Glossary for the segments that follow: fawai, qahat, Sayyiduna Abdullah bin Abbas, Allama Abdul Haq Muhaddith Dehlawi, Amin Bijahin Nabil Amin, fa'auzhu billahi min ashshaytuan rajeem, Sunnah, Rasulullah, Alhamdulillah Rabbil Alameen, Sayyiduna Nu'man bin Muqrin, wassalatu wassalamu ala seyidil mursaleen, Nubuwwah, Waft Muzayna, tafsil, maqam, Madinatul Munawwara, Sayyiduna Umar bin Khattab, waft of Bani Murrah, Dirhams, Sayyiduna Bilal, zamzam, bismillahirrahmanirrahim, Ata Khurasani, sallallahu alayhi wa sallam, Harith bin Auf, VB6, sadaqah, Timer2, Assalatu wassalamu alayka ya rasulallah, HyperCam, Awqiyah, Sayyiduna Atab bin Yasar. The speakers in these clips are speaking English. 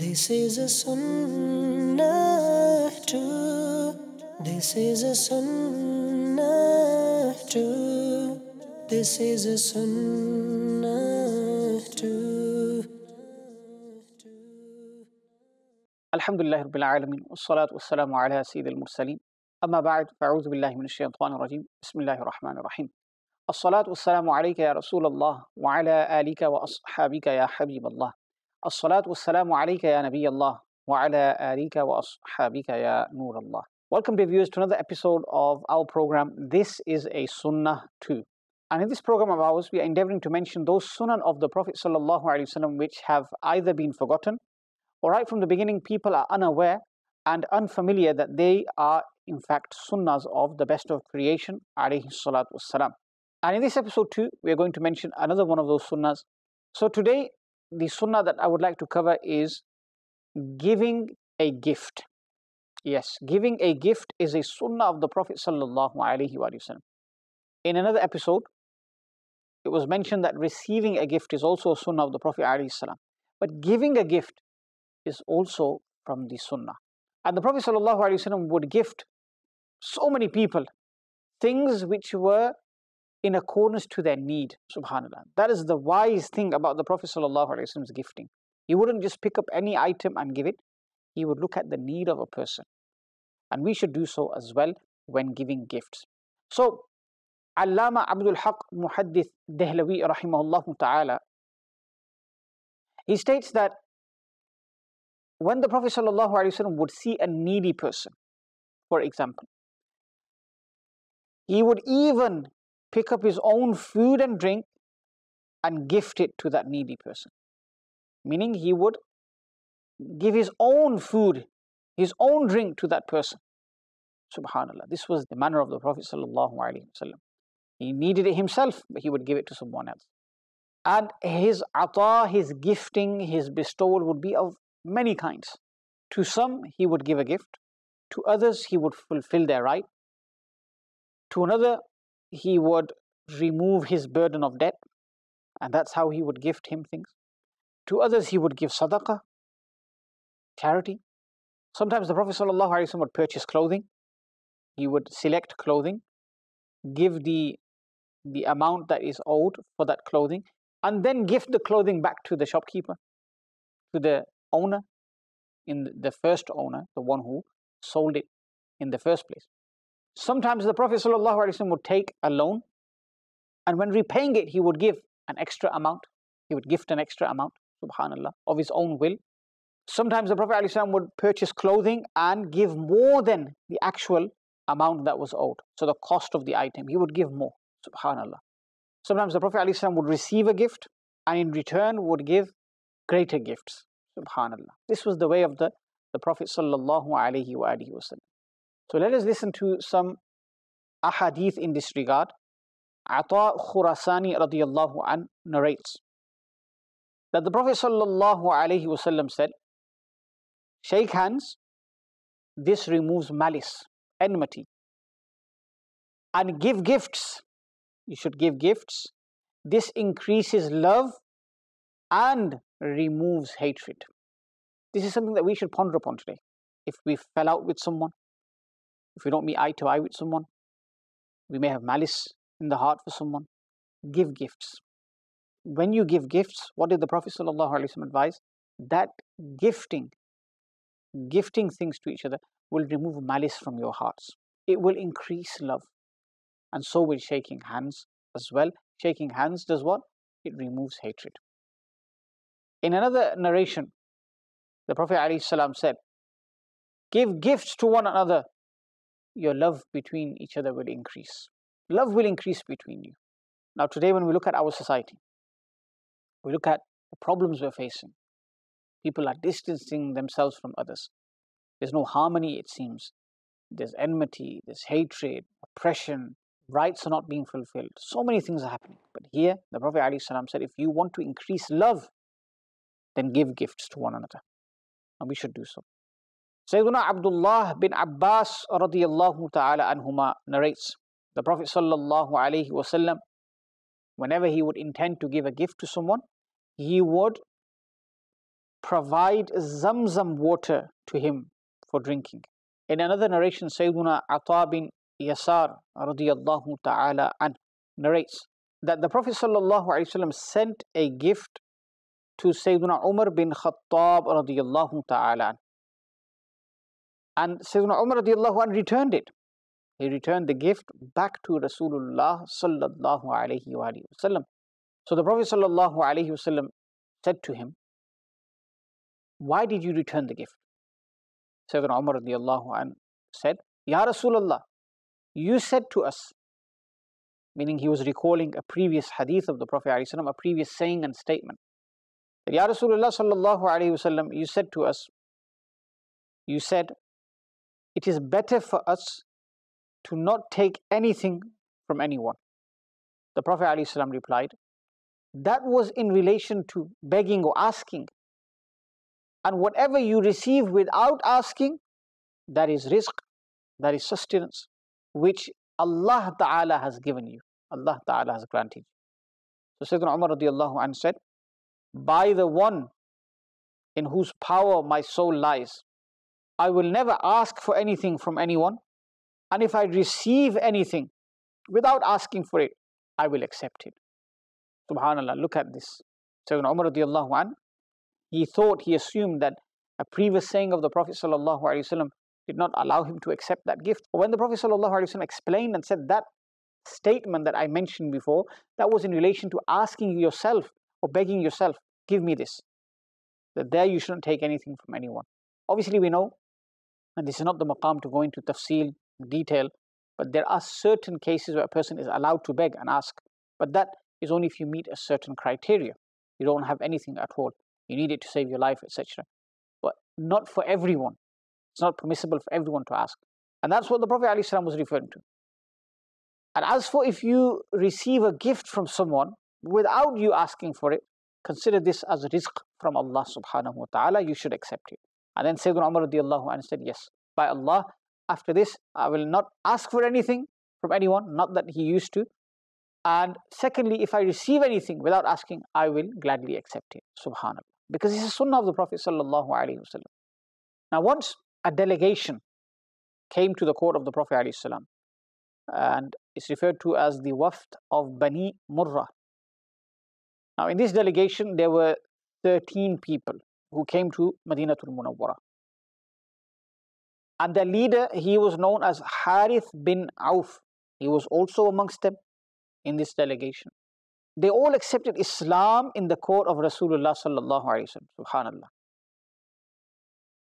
This is a sunnah too. This is a sunnah too. This is a sunnah too. Alhamdulillah Rabbil Alameen. Wassalatu wassalamu ala seyidil mursaleen. Amma ba'd, fa'auzhu billahi min ashshaytuan rajeem. Bismillahirrahmanirrahim. Assalatu wassalamu alayka ya rasulallah. Wa ala alika wa ashabika ya habiballah. Assalatu wassalamu alayka ya nabiyallah wa ala alika wa ashabika ya nurallah. Welcome dear viewers to another episode of our program, This is a Sunnah Too. And in this program of ours, we are endeavoring to mention those sunnah of the Prophet sallallahu alayhi wa sallam which have either been forgotten, or right from the beginning people are unaware and unfamiliar that they are in fact sunnahs of the best of creation alayhi salatu wassalam. And in this episode too, we are going to mention another one of those sunnahs. So today, the sunnah that I would like to cover is giving a gift. Yes, giving a gift is a sunnah of the Prophet sallallahu alayhi wa sallam. In another episode, it was mentioned that receiving a gift is also a sunnah of the Prophet alayhi salam. But giving a gift is also from the sunnah. And the Prophet sallallahu alayhi wa sallam would gift so many people things which were in accordance to their need, subhanAllah. That is the wise thing about the Prophet ﷺ's gifting. He wouldn't just pick up any item and give it. He would look at the need of a person. And we should do so as well when giving gifts. So, Allama Abdul Haq Muhaddith Dehlawi rahimahullah ta'ala, he states that when the Prophet ﷺ would see a needy person, for example, he would even pick up his own food and drink and gift it to that needy person. Meaning he would give his own food, his own drink to that person. SubhanAllah. This was the manner of the Prophet sallallahu alayhi wa sallam. He needed it himself, but he would give it to someone else. And his ata, his gifting, his bestowal would be of many kinds. To some, he would give a gift. To others, he would fulfill their right. To another, he would remove his burden of debt, and that's how he would gift him things. To others, he would give sadaqah, charity. Sometimes the Prophet ﷺ would purchase clothing. He would select clothing, give the amount that is owed for that clothing, and then gift the clothing back to the shopkeeper, to the owner, in the first owner, the one who sold it in the first place. Sometimes the Prophet ﷺ would take a loan, and when repaying it, he would give an extra amount. He would gift an extra amount, subhanAllah, of his own will. Sometimes the Prophet ﷺ would purchase clothing and give more than the actual amount that was owed. So the cost of the item, he would give more, subhanAllah. Sometimes the Prophet ﷺ would receive a gift, and in return would give greater gifts, subhanAllah. This was the way of the Prophet ﷺ. So let us listen to some ahadith in this regard. Ata Khurasani radiyallahu an narrates that the Prophet sallallahu alayhi wa sallam said, "Shake hands, this removes malice, enmity. And give gifts, you should give gifts, this increases love and removes hatred." This is something that we should ponder upon today. If we fell out with someone, if we don't meet eye to eye with someone, we may have malice in the heart for someone. Give gifts. When you give gifts, what did the Prophet ﷺ advise? That gifting things to each other will remove malice from your hearts. It will increase love. And so will shaking hands as well. Shaking hands does what? It removes hatred. In another narration, the Prophet ﷺ said, "Give gifts to one another. Your love between each other will increase." Love will increase between you. Now today when we look at our society, we look at the problems we're facing. People are distancing themselves from others. There's no harmony, it seems. There's enmity, there's hatred, oppression, rights are not being fulfilled. So many things are happening. But here, the Prophet ﷺ said, if you want to increase love, then give gifts to one another. And we should do so. Sayyiduna Abdullah bin Abbas radiyallahu ta'ala anhuma narrates, the Prophet sallallahu alayhi wa sallam, whenever he would intend to give a gift to someone, he would provide zamzam water to him for drinking. In another narration, Sayyiduna Atab bin Yasar radiyallahu ta'ala anhu narrates that the Prophet sallallahu alayhi wa sallam sent a gift to Sayyiduna Umar bin Khattab radiyallahu ta'ala, and Sayyiduna Umar radiyallahu anhu returned it. He returned the gift back to Rasulullah sallallahu alayhi wa sallam. So the Prophet sallallahu alayhi wa sallam said to him, "Why did you return the gift?" Sayyidina Umar radiyallahu anhu said, "Ya Rasulullah, you said to us," meaning he was recalling a previous hadith of the Prophet alayhi wa sallam, a previous saying and statement, that "Ya Rasulullah sallallahu alayhi wa sallam, you said to us, you said, it is better for us to not take anything from anyone." The Prophet ﷺ replied, "That was in relation to begging or asking. And whatever you receive without asking, that is rizq, that is sustenance, which Allah Ta'ala has given you, Allah Ta'ala has granted you." So Sayyidina Umar radiyallahu anhu said, "By the one in whose power my soul lies, I will never ask for anything from anyone. And if I receive anything without asking for it, I will accept it." Subhanallah, look at this. Sayyidina Umar radiyallahu anhu, he assumed that a previous saying of the Prophet sallallahu alayhi wa sallam did not allow him to accept that gift. But when the Prophet sallallahu alayhi wa sallam explained and said that statement that I mentioned before, that was in relation to asking yourself or begging yourself, "Give me this," that there you shouldn't take anything from anyone. Obviously we know, and this is not the maqam to go into tafsil, detail, but there are certain cases where a person is allowed to beg and ask, but that is only if you meet a certain criteria. You don't have anything at all, you need it to save your life, etc. But not for everyone. It's not permissible for everyone to ask, and that's what the Prophet ﷺ was referring to. And as for if you receive a gift from someone without you asking for it, consider this as rizq from Allah subhanahu wa ta'ala, you should accept it. And then Sayyidina Umar radiyallahu anhu said, "Yes, by Allah, after this, I will not ask for anything from anyone," not that he used to. "And secondly, if I receive anything without asking, I will gladly accept it." Subhanallah. Because this is sunnah of the Prophet sallallahu alayhi wa sallam. Now once a delegation came to the court of the Prophet alayhi salam, and it's referred to as the Waft of Bani Murrah. Now in this delegation, there were 13 people who came to Madinatul Munawwara. And the leader, he was known as Harith bin Auf. He was also amongst them in this delegation. They all accepted Islam in the court of Rasulullah sallallahu alayhi wa sallam. Subhanallah.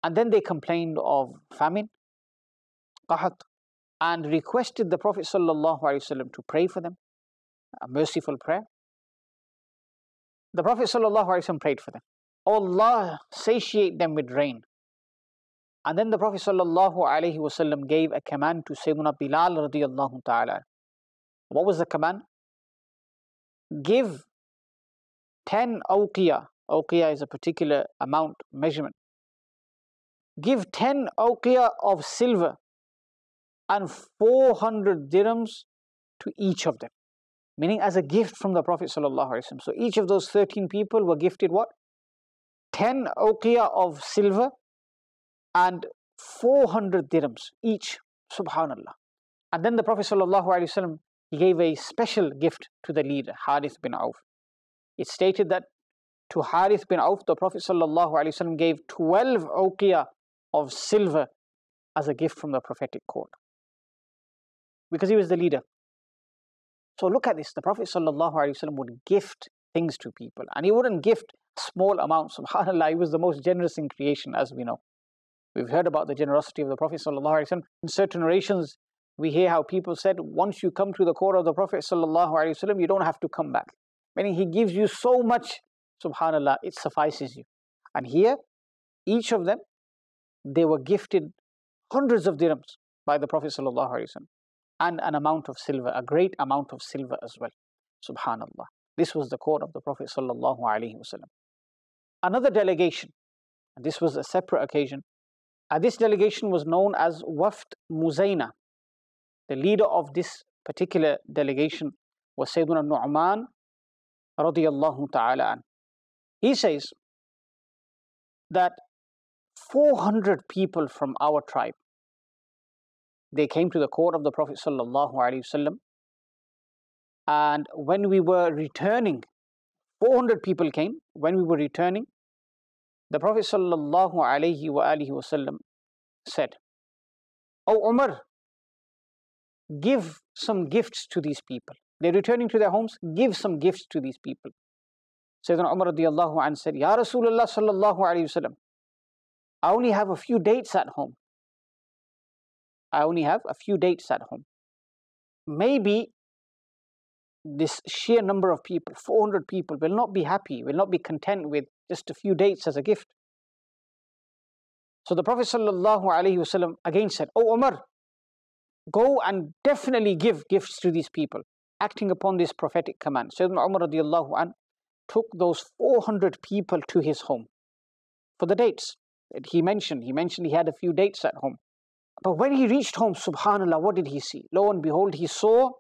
And then they complained of famine, qahat, and requested the Prophet sallallahu alayhi wa sallam to pray for them, a merciful prayer. The Prophet sallallahu alayhi wa sallam prayed for them, "O Allah, satiate them with rain." And then the Prophet sallallahu alayhi wa sallam gave a command to Sayyiduna Bilal radiyallahu ta'ala. What was the command? "Give 10 awqiyah." Awqiyah is a particular amount, measurement. "Give 10 awqiyah of silver and 400 dirhams to each of them." Meaning as a gift from the Prophet sallallahu alayhi wa sallam. So each of those 13 people were gifted what? 10 awqiyah of silver and 400 dirhams each. Subhanallah. And then the Prophet sallallahu alayhi wa sallam, he gave a special gift to the leader, Harith bin Auf. It's stated that to Harith bin Auf, the Prophet sallallahu alayhi wa sallam gave 12 awqiyah of silver as a gift from the prophetic court, because he was the leader. So look at this, the Prophet sallallahu alayhi wa sallam would gift things to people, and he wouldn't gift small amounts. Subhanallah, he was the most generous in creation, as we know. We've heard about the generosity of the Prophet sallallahu alayhi wa sallam. In certain narrations, we hear how people said, once you come to the court of the Prophet sallallahu alayhi wa sallam, you don't have to come back. Meaning he gives you so much, subhanallah, it suffices you. And here, each of them, they were gifted hundreds of dirhams by the Prophet sallallahu alayhi wa sallam, and an amount of silver, a great amount of silver as well. Subhanallah. This was the court of the Prophet sallallahu alayhi wa sallam. Another delegation, and this was a separate occasion, and this delegation was known as Waft Muzayna. The leader of this particular delegation was Sayyiduna Nu'man radiyallahu ta'ala. He says that 400 people from our tribe, they came to the court of the Prophet sallallahu alayhi wa sallam, and when we were returning, 400 people came. When we were returning, the Prophet sallallahu alayhi wa sallam said, "O Umar, give some gifts to these people. They're returning to their homes, give some gifts to these people." Sayyidina Umar radiyallahu anhu said, "Ya Rasulullah sallallahu alayhi wa sallam, I only have a few dates at home. I only have a few dates at home. Maybe this sheer number of people, 400 people, will not be happy, will not be content with just a few dates as a gift." So the Prophet sallallahu alayhi wa sallam again said, "O Umar, go and definitely give gifts to these people," acting upon this prophetic command. Sayyidina Umar radiyallahu anhu took those 400 people to his home for the dates. He mentioned he had a few dates at home. But when he reached home, subhanallah, what did he see? Lo and behold, he saw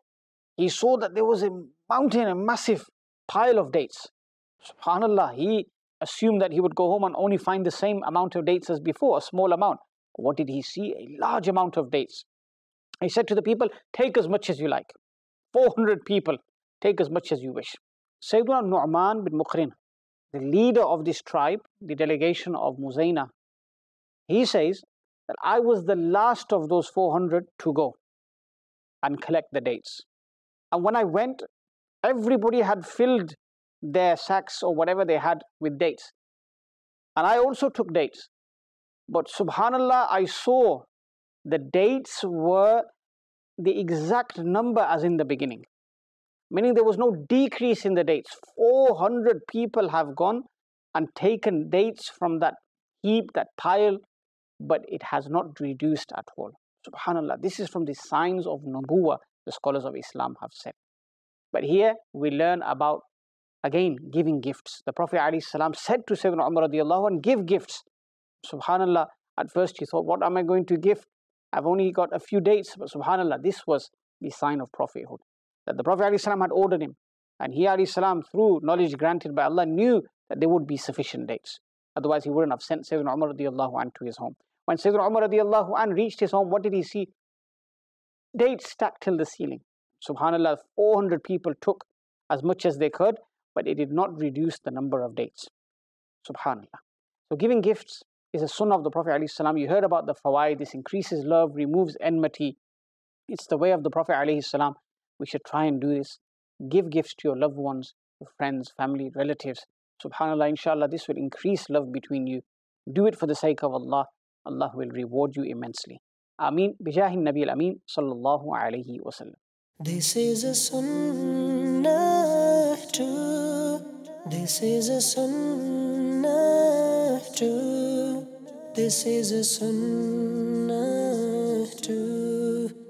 that there was a mountain, a massive pile of dates. Subhanallah, he assumed that he would go home and only find the same amount of dates as before, a small amount. What did he see? A large amount of dates. He said to the people, "Take as much as you like. 400 people, take as much as you wish." Sayyiduna Nu'man bin Muqrin, the leader of this tribe, the delegation of Muzayna, he says that I was the last of those 400 to go and collect the dates. And when I went, everybody had filled their sacks or whatever they had with dates. And I also took dates. But subhanallah, I saw the dates were the exact number as in the beginning. Meaning there was no decrease in the dates. 400 people have gone and taken dates from that heap, that pile, but it has not reduced at all. Subhanallah, this is from the signs of Nubuwwah, the scholars of Islam have said. But here we learn about, again, giving gifts. The Prophet ﷺ said to Sayyidina Umar radiyallahu anhu, "Give gifts." Subhanallah, at first he thought, "What am I going to give? I've only got a few dates." But subhanallah, this was the sign of prophethood, that the Prophet ﷺ had ordered him. And he ﷺ, through knowledge granted by Allah, knew that there would be sufficient dates. Otherwise, he wouldn't have sent Sayyidina Umar radiyallahu anhu to his home. When Sayyidina Umar radiyallahu anhu reached his home, what did he see? Dates stacked till the ceiling. Subhanallah, 400 people took as much as they could, but it did not reduce the number of dates. Subhanallah. So giving gifts is a sunnah of the Prophet ﷺ. You heard about the fawai. This increases love, removes enmity. It's the way of the Prophet ﷺ. We should try and do this. Give gifts to your loved ones, your friends, family, relatives. Subhanallah, inshallah, this will increase love between you. Do it for the sake of Allah. Allah will reward you immensely. Amin Bijahin Nabil Amin, sallallahu alayhi wa sallam. This is a sunnah too.